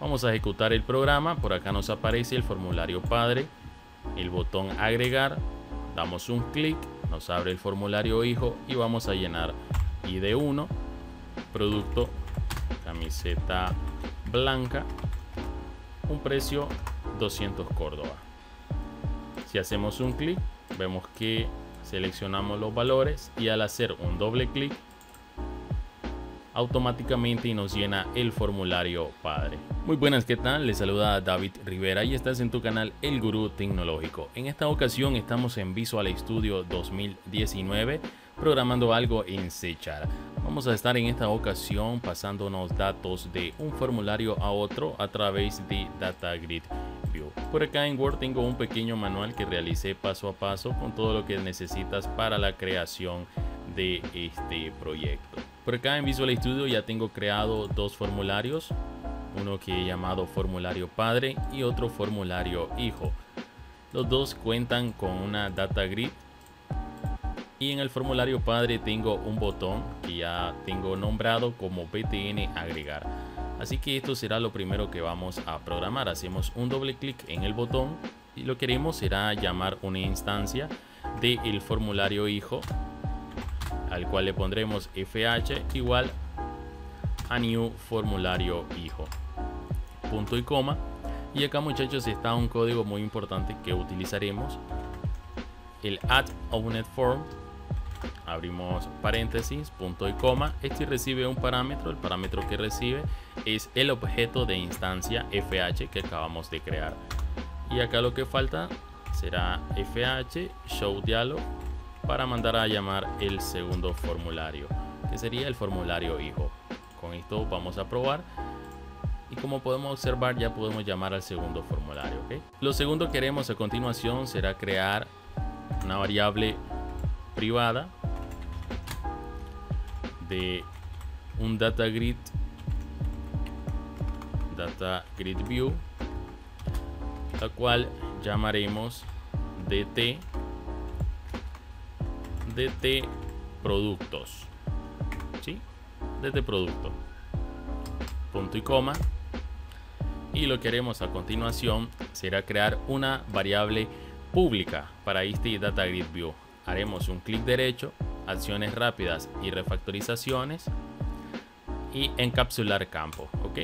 Vamos a ejecutar el programa. Por acá nos aparece el formulario padre, el botón agregar, damos un clic, nos abre el formulario hijo y vamos a llenar ID1, producto, camiseta blanca, un precio 200 Córdoba. Si hacemos un clic, vemos que seleccionamos los valores y al hacer un doble clic automáticamente nos llena el formulario padre. Muy buenas, ¿qué tal? Les saluda David Rivera y estás en tu canal El Gurú Tecnológico. En esta ocasión estamos en Visual Studio 2019 programando algo en C#. Vamos a estar en esta ocasión pasándonos datos de un formulario a otro a través de DataGridView. Por acá en Word tengo un pequeño manual que realicé paso a paso con todo lo que necesitas para la creación de este proyecto. Por acá en Visual Studio ya tengo creado dos formularios, uno que he llamado formulario padre y otro formulario hijo. Los dos cuentan con una data grid y en el formulario padre tengo un botón que ya tengo nombrado como BTN agregar. Así que esto será lo primero que vamos a programar. Hacemos un doble clic en el botón y lo que queremos será llamar una instancia del formulario hijo, al cual le pondremos fh igual a new formulario hijo, punto y coma. Y acá, muchachos, está un código muy importante que utilizaremos, el AddOwnedForm, abrimos paréntesis, punto y coma. Este recibe un parámetro, el parámetro que recibe es el objeto de instancia fh que acabamos de crear, y acá lo que falta será fh ShowDialog para mandar a llamar el segundo formulario, que sería el formulario hijo. Con esto vamos a probar y como podemos observar ya podemos llamar al segundo formulario, ¿okay? Lo segundo que queremos a continuación será crear una variable privada de un data grid view, la cual llamaremos DT productos, ¿sí? DT producto, punto y coma. Y lo que haremos a continuación será crear una variable pública para este data grid view. Haremos un clic derecho, acciones rápidas y refactorizaciones y encapsular campo, ¿ok?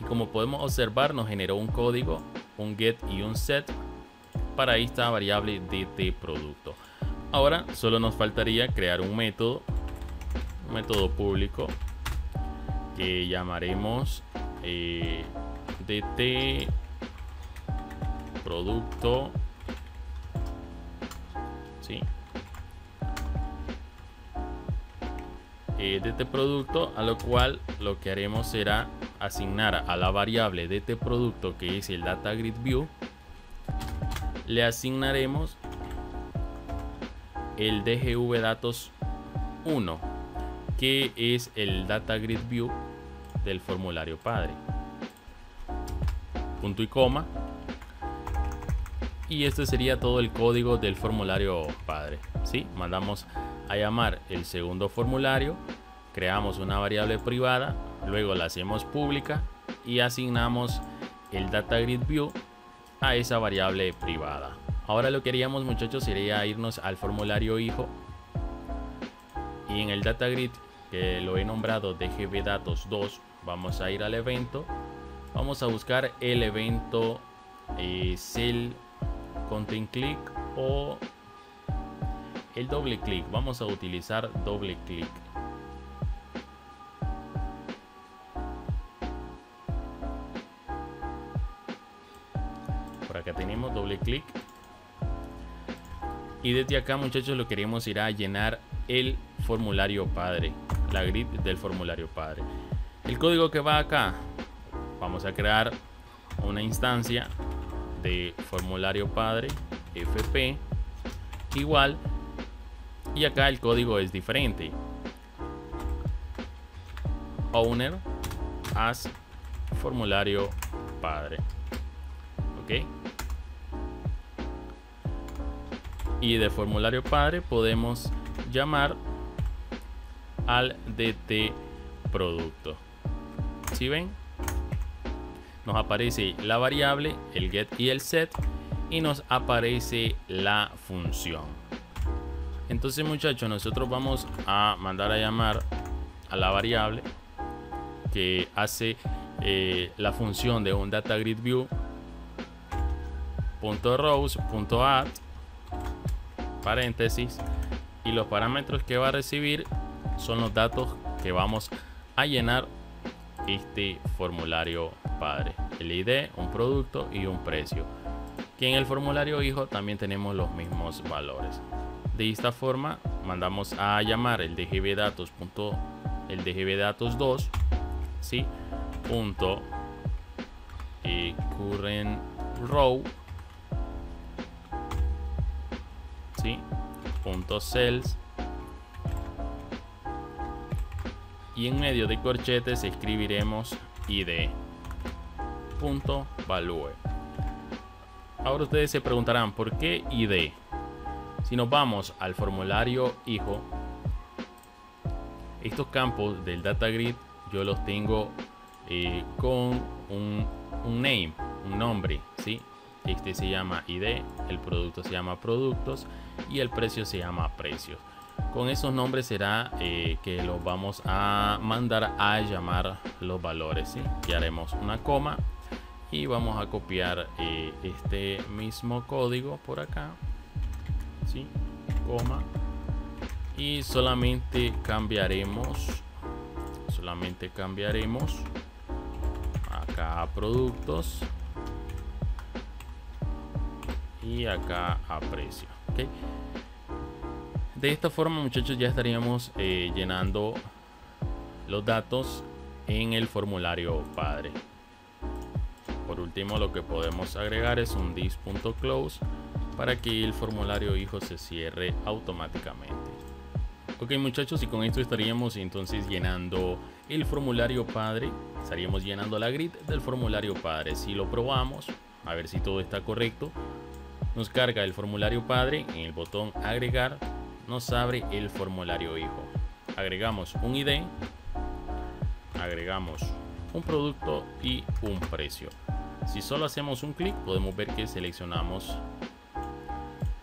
Y como podemos observar nos generó un código, un get y un set para esta variable DT producto. Ahora solo nos faltaría crear un método público que llamaremos DT producto, ¿sí? DT producto, a lo cual lo que haremos será asignar a la variable DT producto, que es el data grid view, le asignaremos el DGVDatos1, que es el data grid view del formulario padre, punto y coma. Y este sería todo el código del formulario padre, ¿sí? Mandamos a llamar el segundo formulario, creamos una variable privada, luego la hacemos pública y asignamos el data grid view a esa variable privada. Ahora lo que haríamos, muchachos, sería irnos al formulario hijo y en el data grid, que lo he nombrado DGVDatos2, vamos a ir al evento, vamos a buscar el evento cellContentClick o el doble clic. Vamos a utilizar doble clic. Por acá tenemos doble clic. Y desde acá, muchachos, lo queremos ir a llenar el formulario padre, la grid del formulario padre. El código que va acá, vamos a crear una instancia de formulario padre fp igual, y acá el código es diferente, owner as formulario padre, ok. Y de formulario padre podemos llamar al DT producto. ¿Sí ven? nos aparece la variable, el get y el set, y nos aparece la función. Entonces, muchachos, nosotros vamos a mandar a llamar a la variable que hace la función de un DataGridView.rows.add paréntesis, y los parámetros que va a recibir son los datos que vamos a llenar este formulario padre: el ID, un producto y un precio, que en el formulario hijo también tenemos los mismos valores. De esta forma mandamos a llamar el DGVDatos2, ¿sí? Punto current row, ¿sí? Punto cells, y en medio de corchetes escribiremos id punto value. Ahora ustedes se preguntarán por qué id. Si nos vamos al formulario hijo, estos campos del data grid yo los tengo con un nombre, ¿sí? Este se llama id, el producto se llama productos y el precio se llama precios. Con esos nombres será que los vamos a mandar a llamar los valores, ¿sí? Y haremos una coma y vamos a copiar este mismo código por acá, ¿sí? Coma, y solamente cambiaremos acá a productos y acá a precio, ¿okay? De esta forma, muchachos, ya estaríamos llenando los datos en el formulario padre. Por último, lo que podemos agregar es un this.close para que el formulario hijo se cierre automáticamente. Ok, muchachos, y con esto estaríamos entonces llenando el formulario padre, estaríamos llenando la grid del formulario padre. Si lo probamos, a ver si todo está correcto, nos carga el formulario padre, en el botón agregar nos abre el formulario hijo. Agregamos un ID, agregamos un producto y un precio. Si solo hacemos un clic, podemos ver que seleccionamos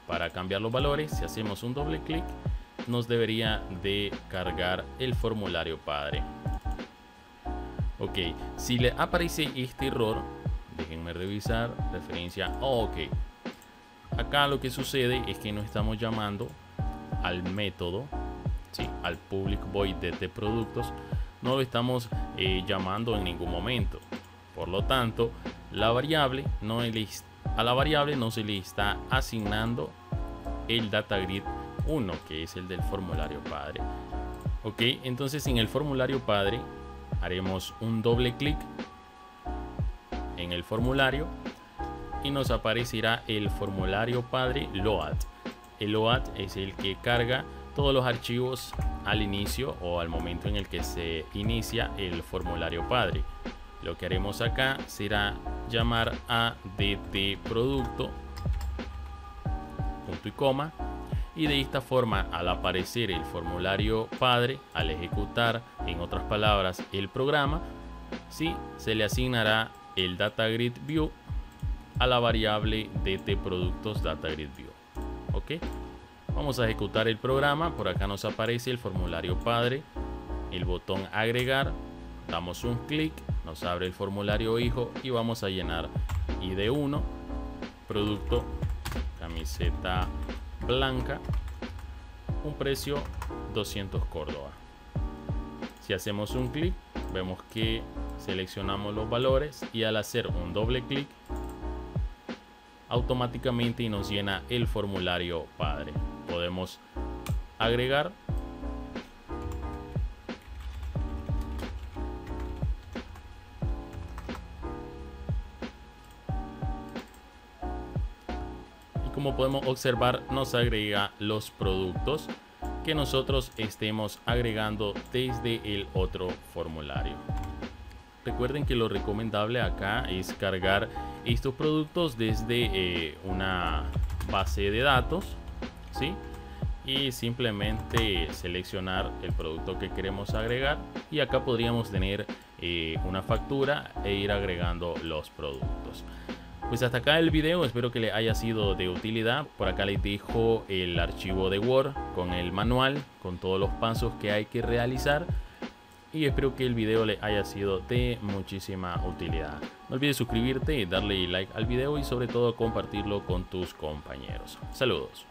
para cambiar los valores. Si hacemos un doble clic, nos debería de cargar el formulario padre. Ok, si le aparece este error, déjenme revisar, referencia a OK. Acá lo que sucede es que no estamos llamando al método, ¿sí? Al public void de productos, no lo estamos llamando en ningún momento. Por lo tanto, a la variable no se le está asignando el data grid 1, que es el del formulario padre. Ok, entonces en el formulario padre haremos un doble clic en el formulario y nos aparecerá el formulario padre load. El load es el que carga todos los archivos al inicio o al momento en el que se inicia el formulario padre. Lo que haremos acá será llamar a DTProducto punto y coma, y de esta forma, al aparecer el formulario padre, al ejecutar, en otras palabras, el programa, ¿sí? Se le asignará el DataGridView a la variable DTProductos DataGridView. Ok, vamos a ejecutar el programa. Por acá nos aparece el formulario padre, el botón agregar, damos un clic, nos abre el formulario hijo y vamos a llenar ID1, producto, camiseta blanca, un precio 200 Córdoba. Si hacemos un clic, vemos que seleccionamos los valores y al hacer un doble clic automáticamente nos llena el formulario padre. Podemos agregar y, como podemos observar, nos agrega los productos que nosotros estemos agregando desde el otro formulario. Recuerden que lo recomendable acá es cargar estos productos desde una base de datos, ¿sí? Y simplemente seleccionar el producto que queremos agregar, y acá podríamos tener una factura e ir agregando los productos. Pues hasta acá el video, espero que le haya sido de utilidad. Por acá les dejo el archivo de Word con el manual, con todos los pasos que hay que realizar. Y espero que el video le haya sido de muchísima utilidad. No olvides suscribirte, darle like al video y sobre todo compartirlo con tus compañeros. Saludos.